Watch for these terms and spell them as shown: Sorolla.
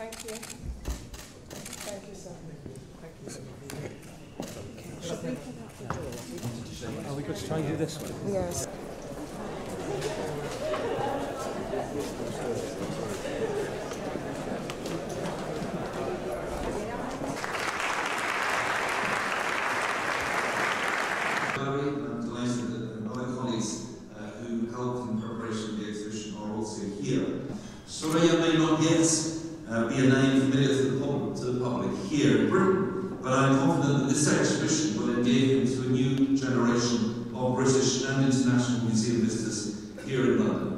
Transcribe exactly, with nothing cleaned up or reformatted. Thank you. Thank you, sir. Thank you, sir. Should we put out the door? Are we going to try and do this one? Yes. And delighted that other colleagues uh, who helped in preparation of the exhibition are also here. Sorolla may not yet uh, be a name familiar to the, pub to the public here in Britain, but I'm confident that this exhibition will engage into a new generation of British and international museum visitors here in London.